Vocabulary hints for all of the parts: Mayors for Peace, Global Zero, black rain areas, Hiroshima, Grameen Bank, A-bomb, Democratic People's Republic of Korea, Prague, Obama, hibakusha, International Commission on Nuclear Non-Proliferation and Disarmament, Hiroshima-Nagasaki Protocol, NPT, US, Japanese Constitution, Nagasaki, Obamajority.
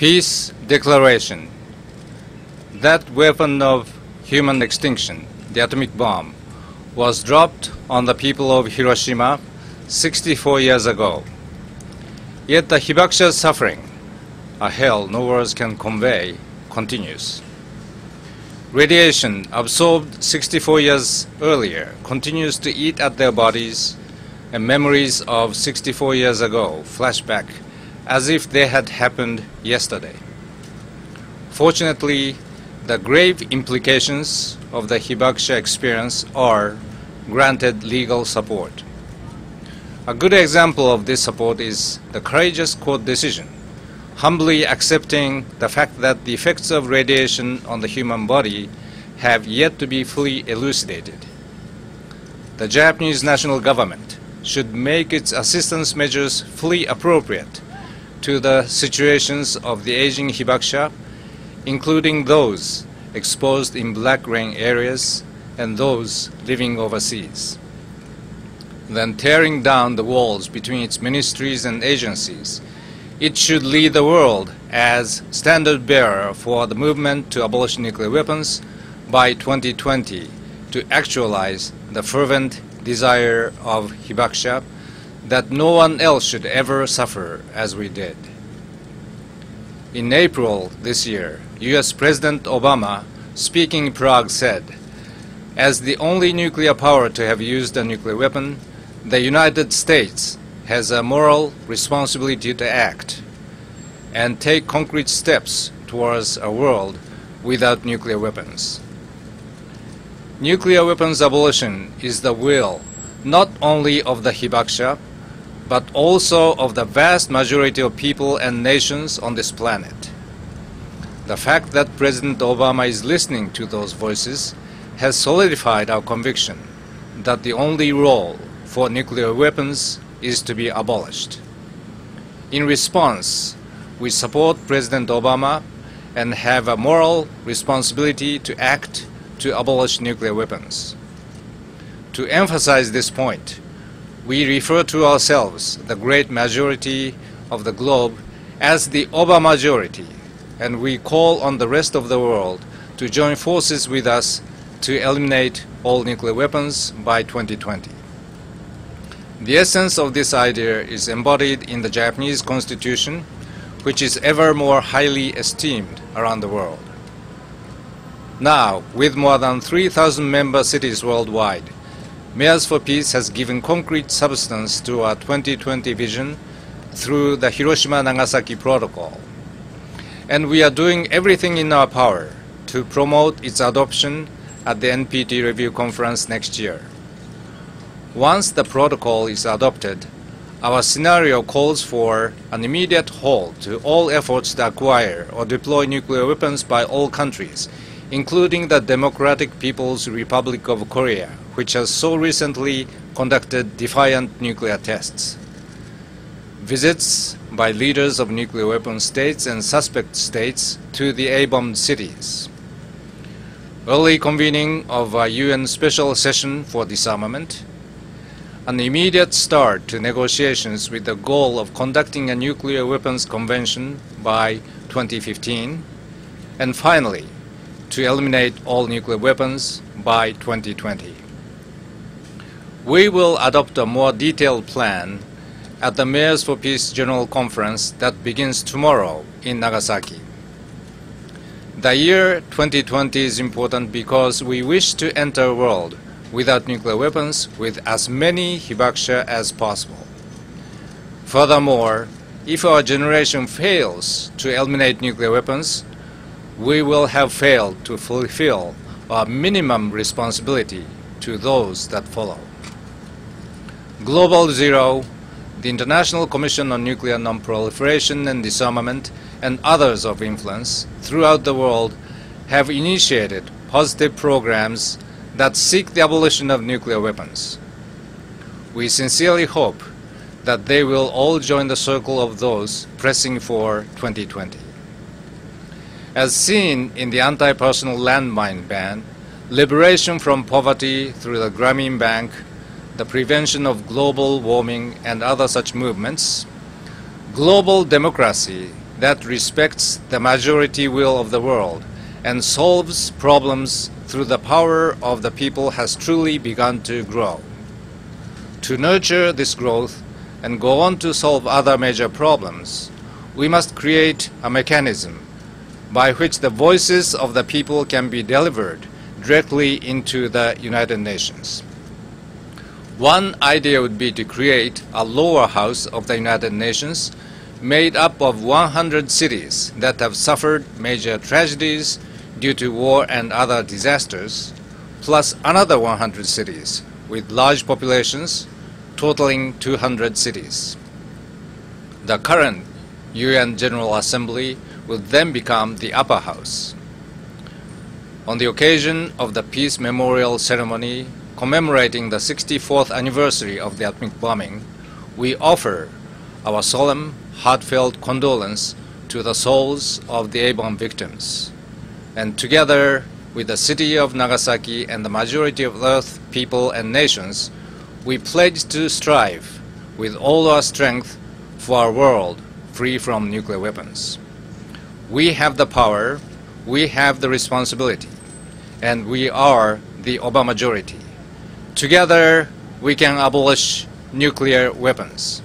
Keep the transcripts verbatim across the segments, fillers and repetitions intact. peace declaration. That weapon of human extinction, the atomic bomb, was dropped on the people of Hiroshima sixty-four years ago. Yet the hibakusha suffering, a hell no words can convey, continues. Radiation absorbed sixty-four years earlier continues to eat at their bodies, and memories of sixty-four years ago flash back as if they had happened yesterday. Fortunately, the grave implications of the hibakusha experience are granted legal support. A good example of this support is the courageous court decision, humbly accepting the fact that the effects of radiation on the human body have yet to be fully elucidated. The Japanese national government should make its assistance measures fully appropriate to the situations of the aging hibakusha, including those exposed in black rain areas and those living overseas. Then, tearing down the walls between its ministries and agencies, it should lead the world as standard bearer for the movement to abolish nuclear weapons by twenty twenty to actualize the fervent desire of hibakusha that no one else should ever suffer as we did. In April this year, U S President Obama, speaking in Prague, said, "As the only nuclear power to have used a nuclear weapon, the United States has a moral responsibility to act and take concrete steps towards a world without nuclear weapons." Nuclear weapons abolition is the will not only of the hibakusha, but also of the vast majority of people and nations on this planet. The fact that President Obama is listening to those voices has solidified our conviction that the only role for nuclear weapons is to be abolished. In response, we support President Obama and have a moral responsibility to act to abolish nuclear weapons. To emphasize this point, we refer to ourselves, the great majority of the globe, as the Obama majority, and we call on the rest of the world to join forces with us to eliminate all nuclear weapons by twenty twenty. The essence of this idea is embodied in the Japanese Constitution, which is ever more highly esteemed around the world. Now, with more than three thousand member cities worldwide, Mayors for Peace has given concrete substance to our twenty twenty vision through the Hiroshima-Nagasaki Protocol. And we are doing everything in our power to promote its adoption at the N P T Review Conference next year. Once the protocol is adopted, our scenario calls for an immediate halt to all efforts to acquire or deploy nuclear weapons by all countries, including the Democratic People's Republic of Korea, which has so recently conducted defiant nuclear tests. Visits by leaders of nuclear weapon states and suspect states to the A-bomb cities. Early convening of a U N special session for disarmament. An immediate start to negotiations with the goal of conducting a nuclear weapons convention by twenty fifteen. And finally, to eliminate all nuclear weapons by twenty twenty. We will adopt a more detailed plan at the Mayors for Peace General Conference that begins tomorrow in Nagasaki. The year twenty twenty is important because we wish to enter a world without nuclear weapons with as many hibakusha as possible. Furthermore, if our generation fails to eliminate nuclear weapons, we will have failed to fulfill our minimum responsibility to those that follow. Global Zero, the International Commission on Nuclear Non-Proliferation and Disarmament, and others of influence throughout the world have initiated positive programs that seek the abolition of nuclear weapons. We sincerely hope that they will all join the circle of those pressing for twenty twenty. As seen in the anti-personal landmine ban, liberation from poverty through the Grameen Bank, the prevention of global warming and other such movements, global democracy that respects the majority will of the world and solves problems through the power of the people has truly begun to grow. To nurture this growth and go on to solve other major problems, we must create a mechanism by which the voices of the people can be delivered directly into the United Nations. One idea would be to create a lower house of the United Nations made up of one hundred cities that have suffered major tragedies due to war and other disasters, plus another one hundred cities with large populations totaling two hundred cities. The current U N General Assembly will then become the upper house. On the occasion of the peace memorial ceremony commemorating the sixty-fourth anniversary of the atomic bombing, we offer our solemn, heartfelt condolence to the souls of the A-bomb victims. And together with the city of Nagasaki and the majority of Earth, people and nations, we pledge to strive with all our strength for a world free from nuclear weapons. We have the power, we have the responsibility, and we are the Obama majority. Together, we can abolish nuclear weapons.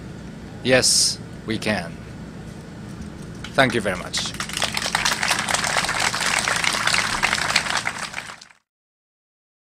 Yes, we can. Thank you very much.